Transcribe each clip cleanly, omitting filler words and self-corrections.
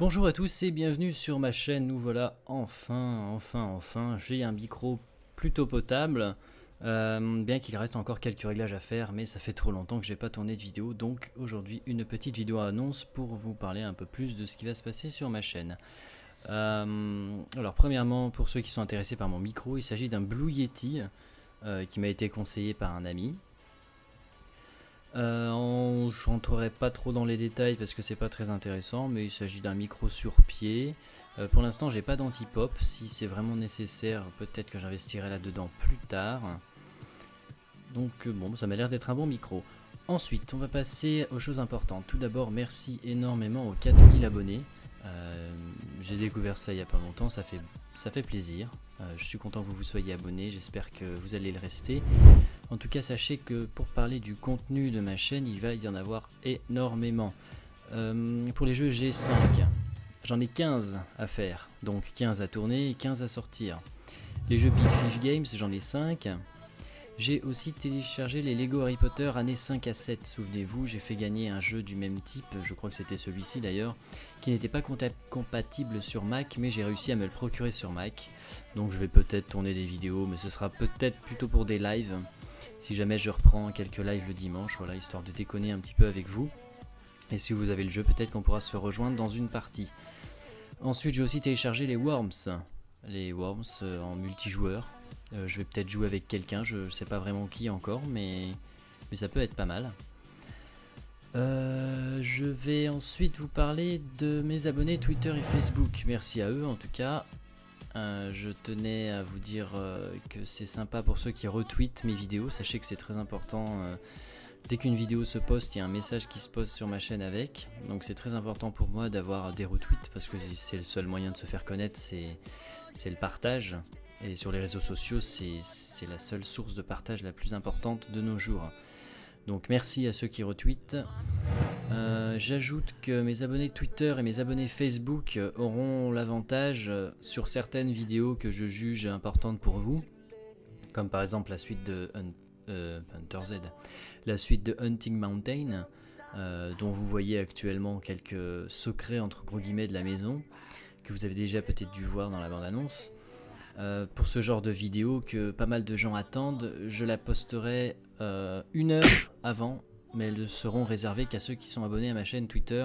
Bonjour à tous et bienvenue sur ma chaîne. Nous voilà enfin, j'ai un micro plutôt potable, bien qu'il reste encore quelques réglages à faire, mais ça fait trop longtemps que j'ai pas tourné de vidéo, donc aujourd'hui une petite vidéo annonce pour vous parler un peu plus de ce qui va se passer sur ma chaîne. Alors premièrement, pour ceux qui sont intéressés par mon micro, il s'agit d'un Blue Yeti qui m'a été conseillé par un ami. Je rentrerai pas trop dans les détails parce que c'est pas très intéressant, mais il s'agit d'un micro sur pied. Pour l'instant j'ai pas d'anti-pop, si c'est vraiment nécessaire peut-être que j'investirai là-dedans plus tard. Donc bon, ça m'a l'air d'être un bon micro. Ensuite on va passer aux choses importantes. Tout d'abord, merci énormément aux 4000 abonnés. J'ai découvert ça il y a pas longtemps, ça fait plaisir. Je suis content que vous soyez abonnés, j'espère que vous allez le rester. En tout cas, sachez que pour parler du contenu de ma chaîne, il va y en avoir énormément. Pour les jeux, j'ai 5. J'en ai 15 à faire, donc 15 à tourner et 15 à sortir. Les jeux Big Fish Games, j'en ai 5. J'ai aussi téléchargé les LEGO Harry Potter années 5 à 7. Souvenez-vous, j'ai fait gagner un jeu du même type, je crois que c'était celui-ci d'ailleurs, qui n'était pas compatible sur Mac, mais j'ai réussi à me le procurer sur Mac. Donc je vais peut-être tourner des vidéos, mais ce sera peut-être plutôt pour des lives. Si jamais je reprends quelques lives le dimanche, voilà, histoire de déconner un petit peu avec vous. Et si vous avez le jeu, peut-être qu'on pourra se rejoindre dans une partie. Ensuite, j'ai aussi téléchargé les Worms. Les Worms en multijoueur. Je vais peut-être jouer avec quelqu'un, je ne sais pas vraiment qui encore, mais ça peut être pas mal. Je vais ensuite vous parler de mes abonnés Twitter et Facebook. Merci à eux en tout cas. Je tenais à vous dire que c'est sympa pour ceux qui retweetent mes vidéos. Sachez que c'est très important. Dès qu'une vidéo se poste, il y a un message qui se poste sur ma chaîne avec. Donc c'est très important pour moi d'avoir des retweets parce que c'est le seul moyen de se faire connaître, c'est le partage. Et sur les réseaux sociaux, c'est la seule source de partage la plus importante de nos jours. Donc merci à ceux qui retweetent. J'ajoute que mes abonnés Twitter et mes abonnés Facebook auront l'avantage sur certaines vidéos que je juge importantes pour vous, comme par exemple la suite de Hunter Z, la suite de Hunting Mountain, dont vous voyez actuellement quelques secrets entre gros guillemets de la maison, que vous avez déjà peut-être dû voir dans la bande-annonce. Pour ce genre de vidéo que pas mal de gens attendent, je la posterai une heure avant, mais elles ne seront réservées qu'à ceux qui sont abonnés à ma chaîne Twitter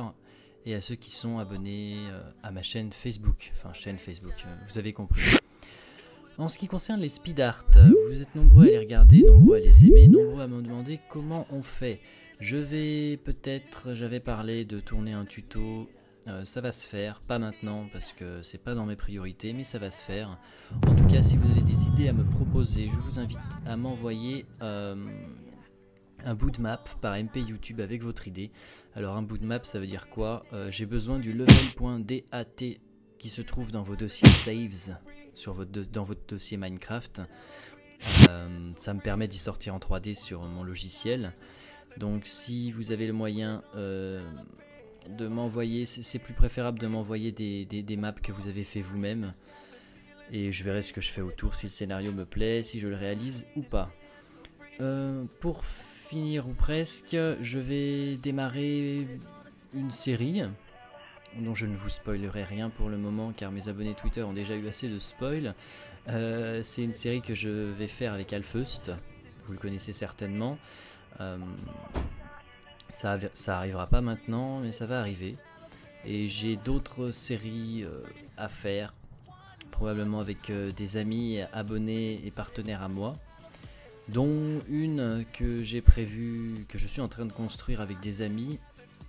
et à ceux qui sont abonnés à ma chaîne Facebook. Enfin, chaîne Facebook, vous avez compris. En ce qui concerne les speed art, vous êtes nombreux à les regarder, nombreux à les aimer, nombreux à me demander comment on fait. Je vais peut-être, j'avais parlé de tourner un tuto, ça va se faire, pas maintenant parce que c'est pas dans mes priorités, mais ça va se faire. En tout cas, si vous avez des idées à me proposer, je vous invite à m'envoyer un bout de map par MP YouTube avec votre idée. Alors un bout de map, ça veut dire quoi? J'ai besoin du level.dat qui se trouve dans vos dossiers saves, dans votre dossier Minecraft. Ça me permet d'y sortir en 3D sur mon logiciel. Donc si vous avez le moyen de m'envoyer, c'est plus préférable de m'envoyer des maps que vous avez fait vous-même. Et je verrai ce que je fais autour, si le scénario me plaît, si je le réalise ou pas. Pour finir ou presque, je vais démarrer une série dont je ne vous spoilerai rien pour le moment car mes abonnés Twitter ont déjà eu assez de spoil. C'est une série que je vais faire avec Alfeust, vous le connaissez certainement. Ça arrivera pas maintenant mais ça va arriver. Et j'ai d'autres séries à faire, probablement avec des amis, abonnés et partenaires à moi, dont une que j'ai prévue, que je suis en train de construire avec des amis,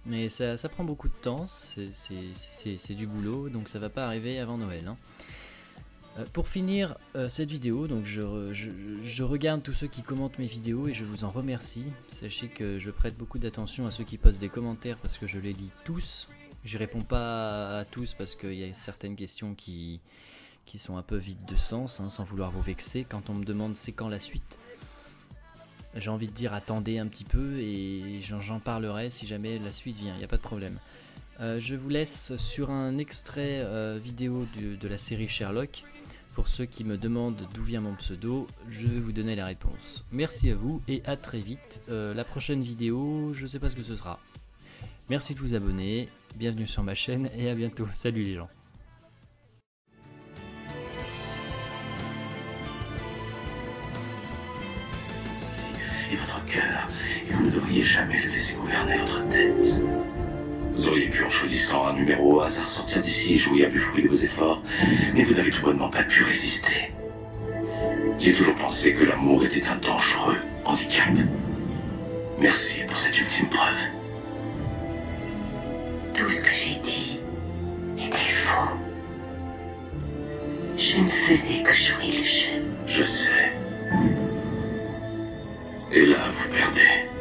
mais ça prend beaucoup de temps, c'est du boulot, donc ça va pas arriver avant Noël, hein. Pour finir cette vidéo, donc je regarde tous ceux qui commentent mes vidéos et je vous en remercie. Sachez que je prête beaucoup d'attention à ceux qui postent des commentaires parce que je les lis tous. Je réponds pas à tous parce qu'il y a certaines questions qui sont un peu vides de sens, hein, sans vouloir vous vexer. Quand on me demande c'est quand la suite, j'ai envie de dire attendez un petit peu et j'en parlerai si jamais la suite vient, il n'y a pas de problème. Je vous laisse sur un extrait vidéo de la série Sherlock. Pour ceux qui me demandent d'où vient mon pseudo, je vais vous donner la réponse. Merci à vous et à très vite. La prochaine vidéo, je ne sais pas ce que ce sera. Merci de vous abonner, bienvenue sur ma chaîne et à bientôt. Salut les gens. Et votre cœur, et vous ne devriez jamais le laisser gouverner votre tête. Vous auriez pu, en choisissant un numéro au hasard, sortir d'ici et jouer à du fruit de vos efforts, mais vous n'avez tout bonnement pas pu résister. J'ai toujours pensé que l'amour était un dangereux handicap. Merci pour cette ultime preuve. Tout ce que j'ai dit était faux. Je ne faisais que jouer le jeu. Je sais. Et là, vous perdez.